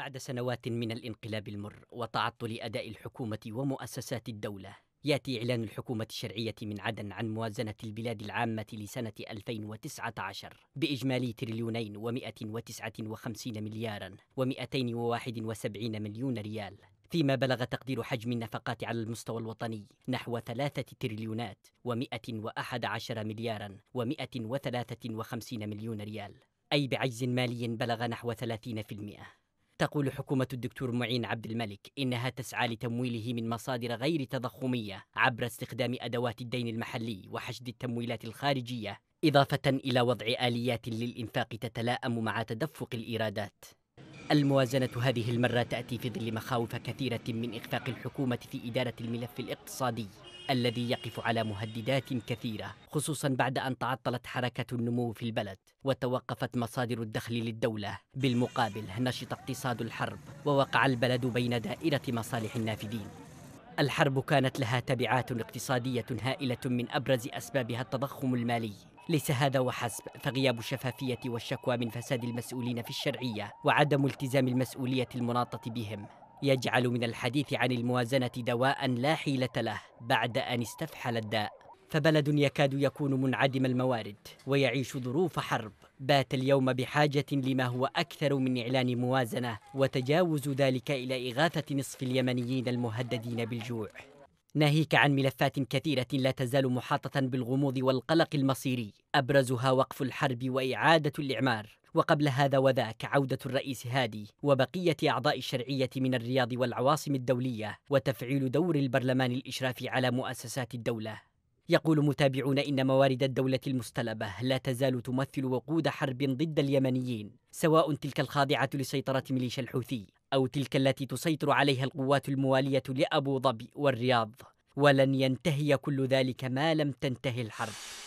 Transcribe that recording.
بعد سنوات من الانقلاب المر وتعطل أداء الحكومة ومؤسسات الدولة، يأتي إعلان الحكومة الشرعية من عدن عن موازنة البلاد العامة لسنة 2019 بإجمالي 2,159,271 مليون ريال، فيما بلغ تقدير حجم النفقات على المستوى الوطني نحو 3,111,153 مليون ريال، أي بعجز مالي بلغ نحو 30%. تقول حكومة الدكتور معين عبد الملك إنها تسعى لتمويله من مصادر غير تضخمية عبر استخدام أدوات الدين المحلي وحشد التمويلات الخارجية، إضافة إلى وضع آليات للإنفاق تتلائم مع تدفق الإيرادات. الموازنة هذه المرة تأتي في ظل مخاوف كثيرة من إخفاق الحكومة في إدارة الملف الاقتصادي الذي يقف على مهددات كثيرة، خصوصا بعد أن تعطلت حركة النمو في البلد وتوقفت مصادر الدخل للدولة. بالمقابل نشط اقتصاد الحرب ووقع البلد بين دائرة مصالح النافذين. الحرب كانت لها تبعات اقتصادية هائلة، من أبرز أسبابها التضخم المالي. ليس هذا وحسب، فغياب الشفافية والشكوى من فساد المسؤولين في الشرعية وعدم التزام المسؤولية المناطة بهم يجعل من الحديث عن الموازنة دواء لا حيلة له بعد أن استفحل الداء. فبلد يكاد يكون منعدم الموارد ويعيش ظروف حرب بات اليوم بحاجة لما هو أكثر من إعلان موازنة، وتجاوز ذلك إلى إغاثة نصف اليمنيين المهددين بالجوع، ناهيك عن ملفات كثيرة لا تزال محاطة بالغموض والقلق المصيري، أبرزها وقف الحرب وإعادة الإعمار، وقبل هذا وذاك عودة الرئيس هادي وبقية أعضاء الشرعية من الرياض والعواصم الدولية، وتفعيل دور البرلمان الإشرافي على مؤسسات الدولة. يقول متابعون إن موارد الدولة المستلبة لا تزال تمثل وقود حرب ضد اليمنيين، سواء تلك الخاضعة لسيطرة ميليشيا الحوثي أو تلك التي تسيطر عليها القوات الموالية لأبوظبي والرياض، ولن ينتهي كل ذلك ما لم تنتهي الحرب.